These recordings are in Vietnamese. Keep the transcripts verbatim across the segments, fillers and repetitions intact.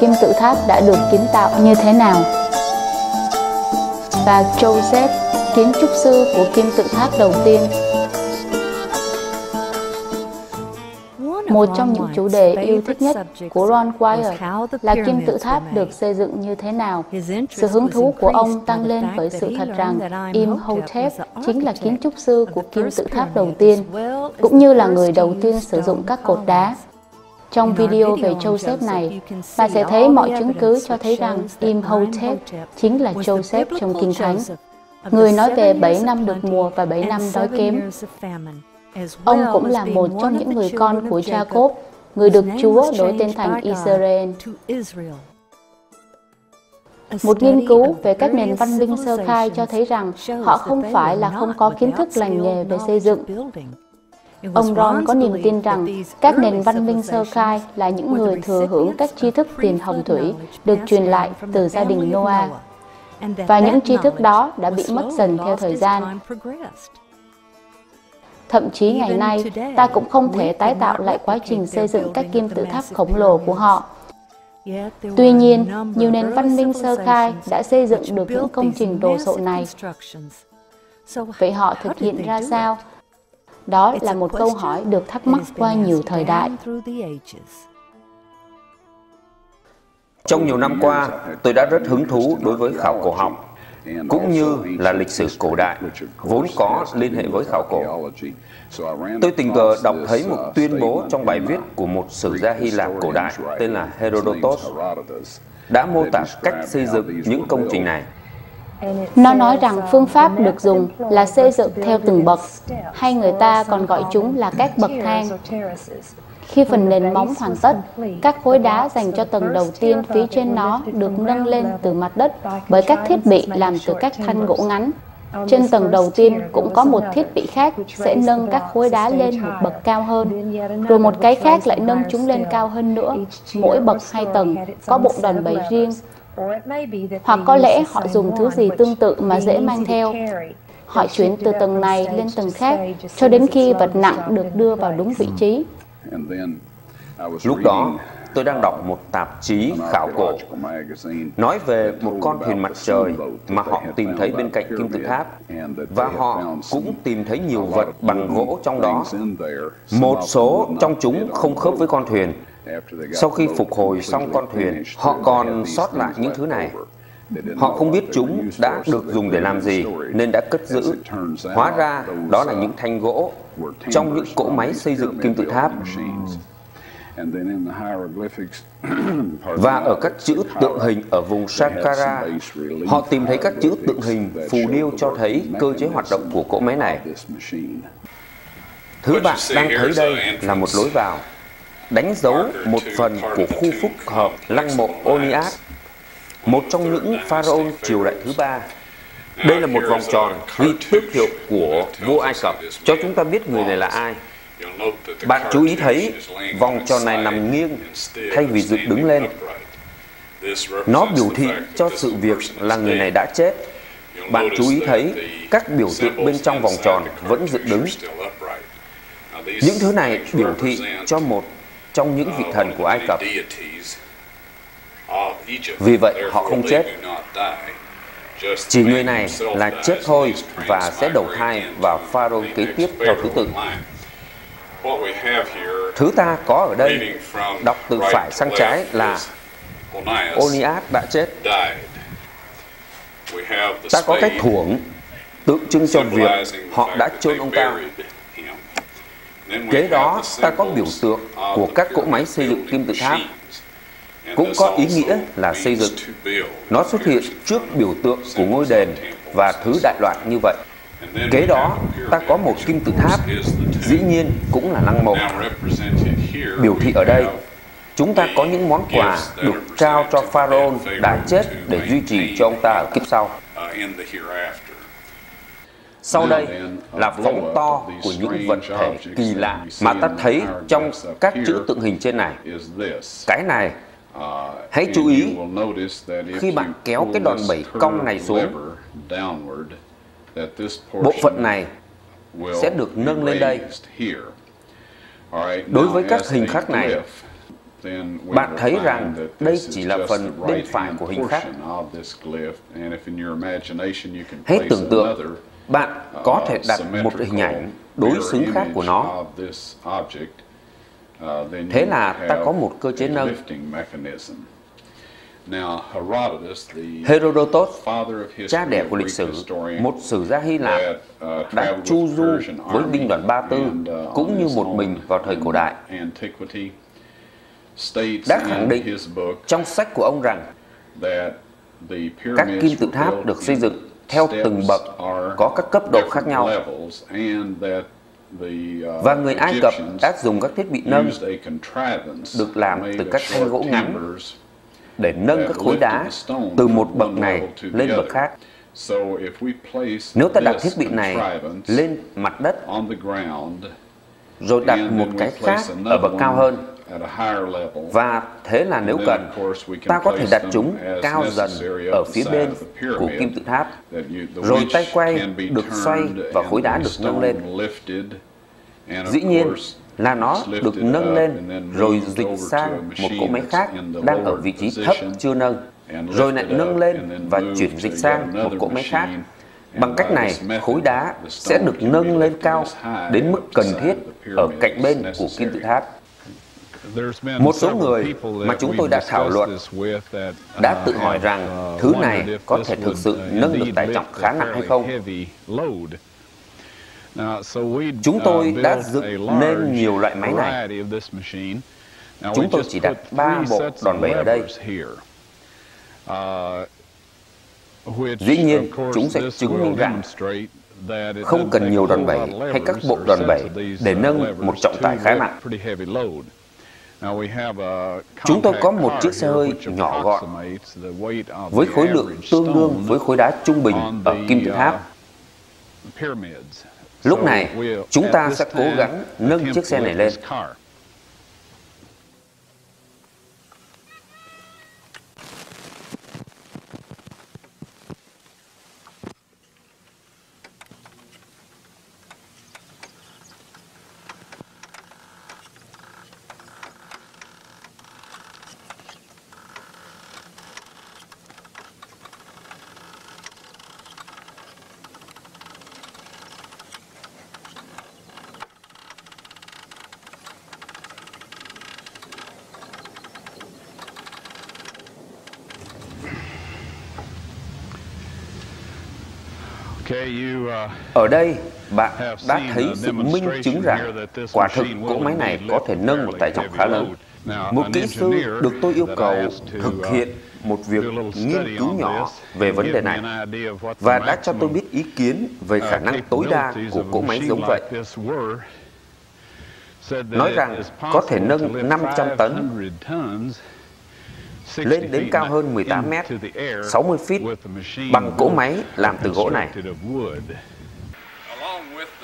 kim tự tháp đã được kiến tạo như thế nào. Và Joseph, kiến trúc sư của kim tự tháp đầu tiên. Một trong những chủ đề yêu thích nhất của Ron Wyatt là kim tự tháp được xây dựng như thế nào. Sự hứng thú của ông tăng lên với sự thật rằng Imhotep chính là kiến trúc sư của kim tự tháp đầu tiên, cũng như là người đầu tiên sử dụng các cột đá. Trong video về Joseph này, bạn sẽ thấy mọi chứng cứ cho thấy rằng Imhotep chính là Joseph trong Kinh Thánh, người nói về bảy năm được mùa và bảy năm đói kém. Ông cũng là một trong những người con của Jacob, người được Chúa đổi tên thành Israel. Một nghiên cứu về các nền văn minh sơ khai cho thấy rằng họ không phải là không có kiến thức lành nghề về xây dựng. Ông Ron có niềm tin rằng các nền văn minh sơ khai là những người thừa hưởng các tri thức tiền hồng thủy được truyền lại từ gia đình Noah, và những tri thức đó đã bị mất dần theo thời gian. Thậm chí ngày nay, ta cũng không thể tái tạo lại quá trình xây dựng các kim tự tháp khổng lồ của họ. Tuy nhiên, nhiều nền văn minh sơ khai đã xây dựng được những công trình đồ sộ này. Vậy họ thực hiện ra sao? Đó là một câu hỏi được thắc mắc qua nhiều thời đại. Trong nhiều năm qua, tôi đã rất hứng thú đối với khảo cổ học, cũng như là lịch sử cổ đại, vốn có liên hệ với khảo cổ. Tôi tình cờ đọc thấy một tuyên bố trong bài viết của một sử gia Hy Lạp cổ đại tên là Herodotus, đã mô tả cách xây dựng những công trình này. Nó nói rằng phương pháp được dùng là xây dựng theo từng bậc, hay người ta còn gọi chúng là các bậc thang. Khi phần nền móng hoàn tất, các khối đá dành cho tầng đầu tiên phía trên nó được nâng lên từ mặt đất bởi các thiết bị làm từ các thanh gỗ ngắn. Trên tầng đầu tiên cũng có một thiết bị khác sẽ nâng các khối đá lên một bậc cao hơn, rồi một cái khác lại nâng chúng lên cao hơn nữa. Mỗi bậc hai tầng có bộ đòn bẩy riêng, hoặc có lẽ họ dùng thứ gì tương tự mà dễ mang theo. Họ chuyển từ tầng này lên tầng khác cho đến khi vật nặng được đưa vào đúng vị trí. Lúc đó, tôi đang đọc một tạp chí khảo cổ nói về một con thuyền mặt trời mà họ tìm thấy bên cạnh kim tự tháp, và họ cũng tìm thấy nhiều vật bằng gỗ trong đó. Một số trong chúng không khớp với con thuyền. Sau khi phục hồi xong con thuyền, họ còn sót lại những thứ này. Họ không biết chúng đã được dùng để làm gì nên đã cất giữ. Hóa ra đó là những thanh gỗ trong những cỗ máy xây dựng kim tự tháp. Và ở các chữ tượng hình ở vùng Saqqara, họ tìm thấy các chữ tượng hình phù điêu cho thấy cơ chế hoạt động của cỗ máy này. Thứ bạn đang thấy đây là một lối vào, đánh dấu một phần của khu phức hợp lăng mộ Oliad, một trong những pharaoh triều đại thứ ba. Đây là một vòng tròn ghi tước hiệu của vua Ai Cập, cho chúng ta biết người này là ai. Bạn chú ý thấy vòng tròn này nằm nghiêng thay vì dựng đứng lên. Nó biểu thị cho sự việc là người này đã chết. Bạn chú ý thấy các biểu tượng bên trong vòng tròn vẫn dựng đứng. Những thứ này biểu thị cho một trong những vị thần của Ai Cập. Vì vậy họ không chết. Chỉ người này là chết thôi và sẽ đầu thai vào pharaoh kế tiếp theo thứ tự. Thứ ta có ở đây, đọc từ phải sang trái là Oliad đã chết. Ta có cái thuổng tượng trưng cho việc họ đã chôn ông ta. Kế đó ta có biểu tượng của các cỗ máy xây dựng kim tự tháp, cũng có ý nghĩa là xây dựng. Nó xuất hiện trước biểu tượng của ngôi đền và thứ đại loại như vậy. Kế đó, ta có một kim tự tháp, dĩ nhiên cũng là lăng mộ. Biểu thị ở đây, chúng ta có những món quà được trao cho pharaoh đã chết để duy trì cho ông ta ở kiếp sau. Sau đây là phòng to của những vật thể kỳ lạ mà ta thấy trong các chữ tượng hình trên này. Cái này, hãy chú ý, khi bạn kéo cái đòn bẩy cong này xuống, bộ phận này sẽ được nâng lên đây. Đối với các hình khắc này, Bạn thấy rằng đây chỉ là phần bên phải của hình khác. Hãy tưởng tượng, bạn có thể đặt một hình ảnh đối xứng khác của nó. Thế là ta có một cơ chế nâng. Herodotus, cha đẻ của lịch sử, một sử gia Hy Lạp, đã chu du với binh đoàn ba tư cũng như một mình vào thời cổ đại, đã khẳng định trong sách của ông rằng các kim tự tháp được xây dựng theo từng bậc, có các cấp độ khác nhau, và người Ai Cập đã dùng các thiết bị nâng được làm từ các thanh gỗ ngắn để nâng các khối đá từ một bậc này lên bậc khác. Nếu ta đặt thiết bị này lên mặt đất, rồi đặt một cái khác ở bậc cao hơn, và thế là nếu cần, ta có thể đặt chúng cao dần ở phía bên của kim tự tháp, rồi tay quay được xoay và khối đá được nâng lên. Dĩ nhiên là nó được nâng lên rồi dịch sang một cỗ máy khác đang ở vị trí thấp chưa nâng, rồi lại nâng lên và chuyển dịch sang một cỗ máy khác. Bằng cách này, khối đá sẽ được nâng lên cao đến mức cần thiết ở cạnh bên của kim tự tháp. Một số người mà chúng tôi đã thảo luận đã tự hỏi rằng thứ này có thể thực sự nâng được tải trọng khá nặng hay không. Chúng tôi đã dựng nên nhiều loại máy này. Chúng tôi chỉ đặt ba bộ đòn bẩy ở đây. Dĩ nhiên, chúng sẽ chứng minh rằng không cần nhiều đòn bẩy hay các bộ đòn bẩy để nâng một trọng tải khá nặng. Chúng tôi có một chiếc xe hơi nhỏ gọn với khối lượng tương đương với khối đá trung bình ở kim tự tháp. Lúc này, chúng ta sẽ cố gắng nâng chiếc xe này lên. Ở đây, bạn đã thấy sự minh chứng rằng quả thực cỗ máy này có thể nâng một tải trọng khá lớn. Một kỹ sư được tôi yêu cầu thực hiện một việc nghiên cứu nhỏ về vấn đề này và đã cho tôi biết ý kiến về khả năng tối đa của cỗ máy giống vậy, nói rằng có thể nâng năm trăm tấn lên đến cao hơn mười tám mét, sáu mươi feet, bằng cỗ máy làm từ gỗ này.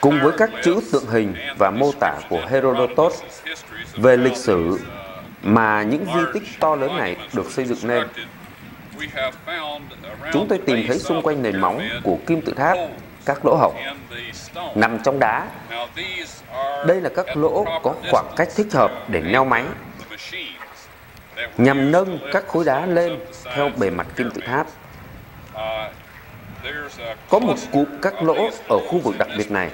Cùng với các chữ tượng hình và mô tả của Herodotus về lịch sử mà những di tích to lớn này được xây dựng nên, chúng tôi tìm thấy xung quanh nền móng của kim tự tháp các lỗ hổng nằm trong đá. Đây là các lỗ có khoảng cách thích hợp để neo máy, nhằm nâng các khối đá lên theo bề mặt kim tự tháp. Có một cụm các lỗ ở khu vực đặc biệt này,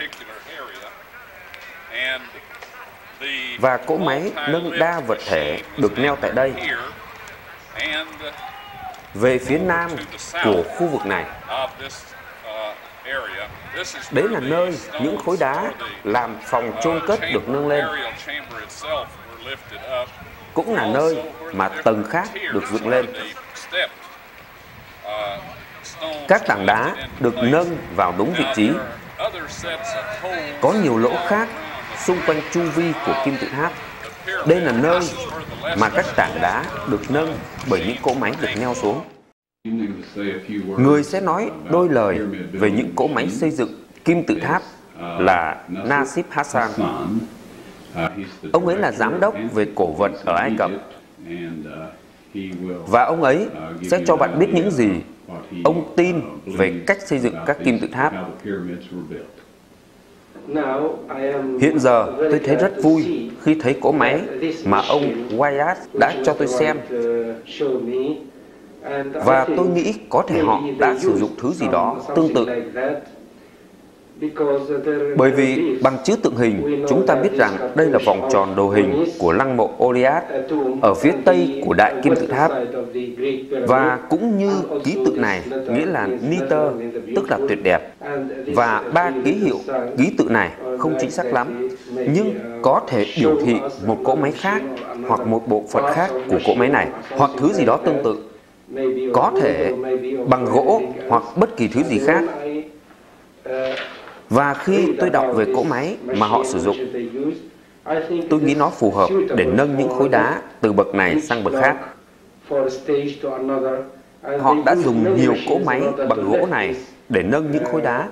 và cỗ máy nâng đa vật thể được neo tại đây, về phía nam của khu vực này. Đấy là nơi những khối đá làm phòng chôn cất được nâng lên, cũng là nơi mà tầng khác được dựng lên. Các tảng đá được nâng vào đúng vị trí. Có nhiều lỗ khác xung quanh chu vi của kim tự tháp. Đây là nơi mà các tảng đá được nâng bởi những cỗ máy được neo xuống. Người sẽ nói đôi lời về những cỗ máy xây dựng kim tự tháp là Nasib Hassan. Ông ấy là giám đốc về cổ vật ở Ai Cập, và ông ấy sẽ cho bạn biết những gì ông tin về cách xây dựng các kim tự tháp. Hiện giờ tôi thấy rất vui khi thấy cỗ máy mà ông Wyatt đã cho tôi xem, và tôi nghĩ có thể họ đã sử dụng thứ gì đó tương tự. Bởi vì bằng chữ tượng hình, chúng ta biết rằng đây là vòng tròn đồ hình của lăng mộ Oliad ở phía tây của đại kim tự tháp. Và cũng như ký tự này, nghĩa là niter, tức là tuyệt đẹp. Và ba ký hiệu ký tự này không chính xác lắm, nhưng có thể biểu thị một cỗ máy khác hoặc một bộ phận khác của cỗ máy này, hoặc thứ gì đó tương tự, có thể bằng gỗ hoặc bất kỳ thứ gì khác. Và khi tôi đọc về cỗ máy mà họ sử dụng, tôi nghĩ nó phù hợp để nâng những khối đá từ bậc này sang bậc khác. Họ đã dùng nhiều cỗ máy bằng gỗ này để nâng những khối đá,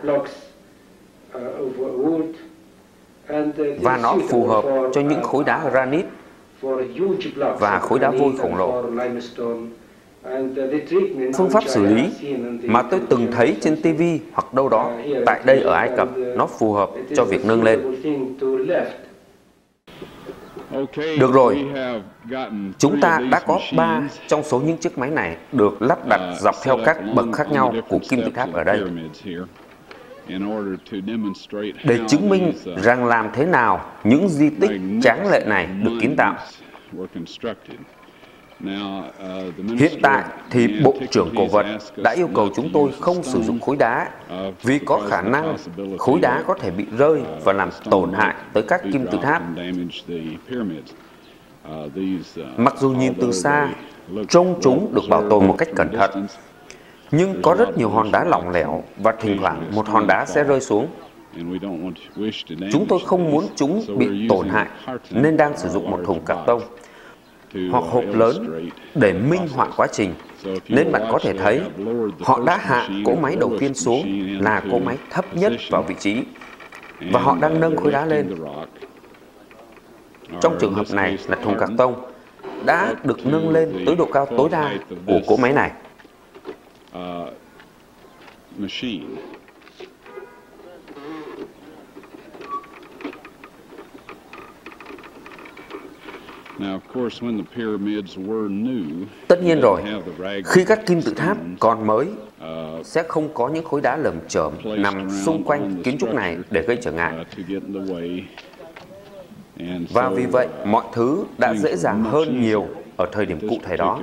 và nó phù hợp cho những khối đá granite và khối đá vôi khổng lồ. Phương pháp xử lý mà tôi từng thấy trên ti vi hoặc đâu đó tại đây ở Ai Cập, nó phù hợp cho việc nâng lên. Được rồi, chúng ta đã có ba trong số những chiếc máy này được lắp đặt dọc theo các bậc khác nhau của kim tự tháp ở đây, để chứng minh rằng làm thế nào những di tích tráng lệ này được kiến tạo. Hiện tại thì Bộ trưởng Cổ vật đã yêu cầu chúng tôi không sử dụng khối đá vì có khả năng khối đá có thể bị rơi và làm tổn hại tới các kim tự tháp. Mặc dù nhìn từ xa, trông chúng được bảo tồn một cách cẩn thận, nhưng có rất nhiều hòn đá lỏng lẻo và thỉnh thoảng một hòn đá sẽ rơi xuống. Chúng tôi không muốn chúng bị tổn hại nên đang sử dụng một thùng cạc tông hoặc hộp lớn để minh họa quá trình, nên bạn có thể thấy họ đã hạ cỗ máy đầu tiên xuống là cỗ máy thấp nhất vào vị trí, và họ đang nâng khối đá lên. Trong trường hợp này là thùng cạc tông đã được nâng lên tới độ cao tối đa của cỗ máy này. Tất nhiên rồi, khi các kim tự tháp còn mới, sẽ không có những khối đá lởm chởm nằm xung quanh kiến trúc này để gây trở ngại. Và vì vậy, mọi thứ đã dễ dàng hơn nhiều ở thời điểm cụ thể đó.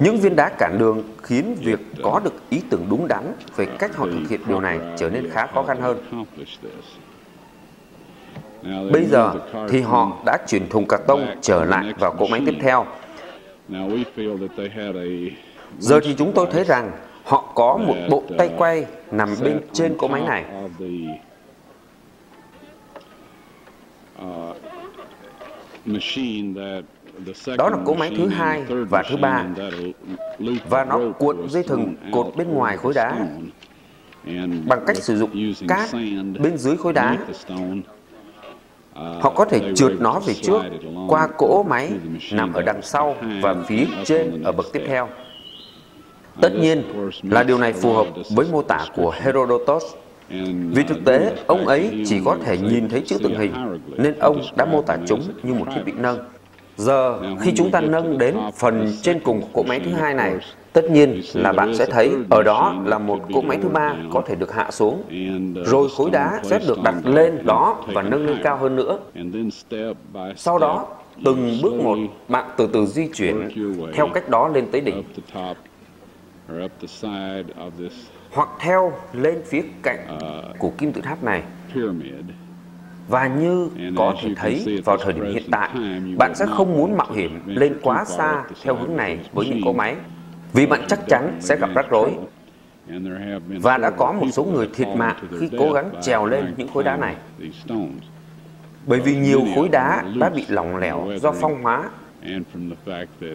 Những viên đá cản đường khiến việc có được ý tưởng đúng đắn về cách họ thực hiện điều này trở nên khá khó khăn hơn. Bây giờ thì họ đã chuyển thùng cạc tông trở lại vào cỗ máy tiếp theo. Giờ thì chúng tôi thấy rằng họ có một bộ tay quay nằm bên trên cỗ máy này. Đó là cỗ máy thứ hai và thứ ba, và nó cuộn dây thừng cột bên ngoài khối đá bằng cách sử dụng cát bên dưới khối đá. Họ có thể trượt nó về trước qua cỗ máy nằm ở đằng sau và phía trên ở bậc tiếp theo. Tất nhiên là điều này phù hợp với mô tả của Herodotus, vì thực tế ông ấy chỉ có thể nhìn thấy chữ tượng hình nên ông đã mô tả chúng như một thiết bị nâng. Giờ khi chúng ta nâng đến phần trên cùng của cỗ máy thứ hai này, tất nhiên là bạn sẽ thấy ở đó là một cỗ máy thứ ba có thể được hạ xuống, rồi khối đá sẽ được đặt lên đó và nâng lên cao hơn nữa. Sau đó, từng bước một, bạn từ từ di chuyển theo cách đó lên tới đỉnh, hoặc theo lên phía cạnh của kim tự tháp này. Và như có thể thấy vào thời điểm hiện tại, bạn sẽ không muốn mạo hiểm lên quá xa theo hướng này với những cỗ máy, vì bạn chắc chắn sẽ gặp rắc rối. Và đã có một số người thiệt mạng khi cố gắng trèo lên những khối đá này, bởi vì nhiều khối đá đã bị lỏng lẻo do phong hóa,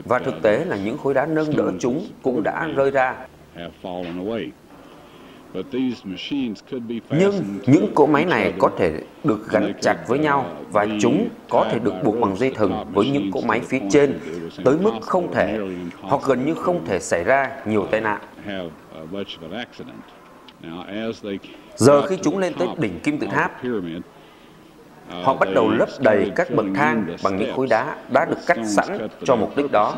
và thực tế là những khối đá nâng đỡ chúng cũng đã rơi ra. Nhưng những cỗ máy này có thể được gắn chặt với nhau, và chúng có thể được buộc bằng dây thừng với những cỗ máy phía trên tới mức không thể, hoặc gần như không thể xảy ra nhiều tai nạn. Giờ khi chúng lên tới đỉnh kim tự tháp, họ bắt đầu lấp đầy các bậc thang bằng những khối đá đã được cắt sẵn cho mục đích đó,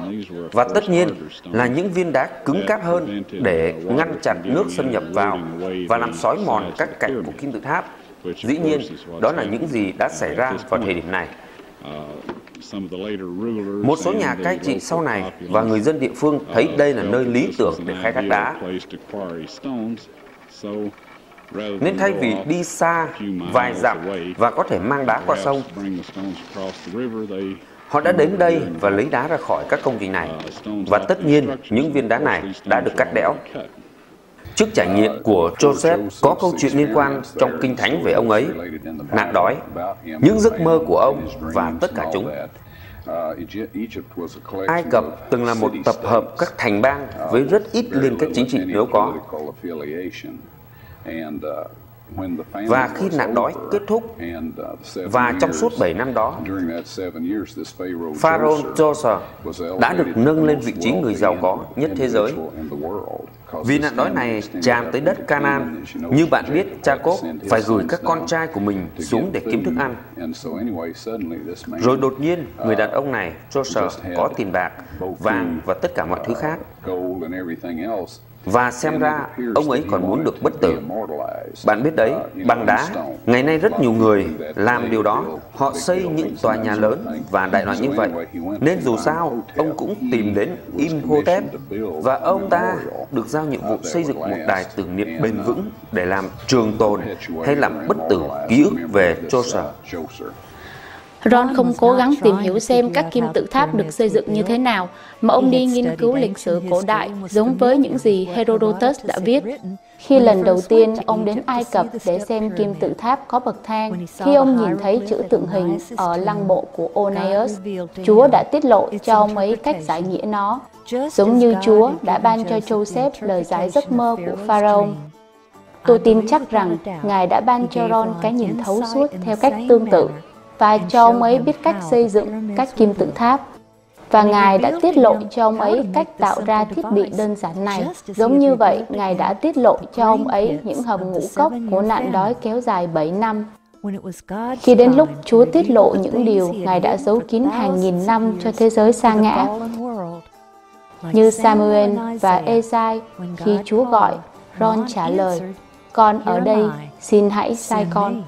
và tất nhiên là những viên đá cứng cáp hơn để ngăn chặn nước xâm nhập vào và làm xói mòn các cạnh của kim tự tháp. Dĩ nhiên, đó là những gì đã xảy ra vào thời điểm này. Một số nhà cai trị sau này và người dân địa phương thấy đây là nơi lý tưởng để khai thác đá. Nên thay vì đi xa vài dặm và có thể mang đá qua sông, họ đã đến đây và lấy đá ra khỏi các công trình này. Và tất nhiên, những viên đá này đã được cắt đẽo. Trước trải nghiệm của Joseph có câu chuyện liên quan trong Kinh Thánh về ông ấy, nạn đói, những giấc mơ của ông và tất cả chúng. Ai Cập từng là một tập hợp các thành bang với rất ít liên kết chính trị nếu có. Và khi nạn đói kết thúc, và trong suốt bảy năm đó, Pharaoh Djoser đã được nâng lên vị trí người giàu có nhất thế giới. Vì nạn đói này tràn tới đất Canaan, như bạn biết, Jacob phải gửi các con trai của mình xuống để kiếm thức ăn. Rồi đột nhiên, người đàn ông này, Djoser, có tiền bạc, vàng và tất cả mọi thứ khác. Và xem ra, ông ấy còn muốn được bất tử. Bạn biết đấy, bằng đá, ngày nay rất nhiều người làm điều đó. Họ xây những tòa nhà lớn và đại loại như vậy. Nên dù sao, ông cũng tìm đến Imhotep, và ông ta được giao nhiệm vụ xây dựng một đài tưởng niệm bền vững để làm trường tồn hay làm bất tử ký ức về Djoser. Ron không cố gắng tìm hiểu xem các kim tự tháp được xây dựng như thế nào, mà ông đi nghiên cứu lịch sử cổ đại giống với những gì Herodotus đã viết. Khi lần đầu tiên ông đến Ai Cập để xem kim tự tháp có bậc thang, khi ông nhìn thấy chữ tượng hình ở lăng mộ của Onias, Chúa đã tiết lộ cho ông ấy cách giải nghĩa nó, giống như Chúa đã ban cho Joseph lời giải giấc mơ của Pharaoh. Tôi tin chắc rằng Ngài đã ban cho Ron cái nhìn thấu suốt theo cách tương tự, và cho ông ấy biết cách xây dựng các kim tự tháp. Và Ngài đã tiết lộ cho ông ấy cách tạo ra thiết bị đơn giản này. Giống như vậy, Ngài đã tiết lộ cho ông ấy những hầm ngũ cốc của nạn đói kéo dài bảy năm. Khi đến lúc Chúa tiết lộ những điều Ngài đã giấu kín hàng nghìn năm cho thế giới sa ngã, như Samuel và Esai, khi Chúa gọi, Ron trả lời, "Con ở đây, xin hãy sai con."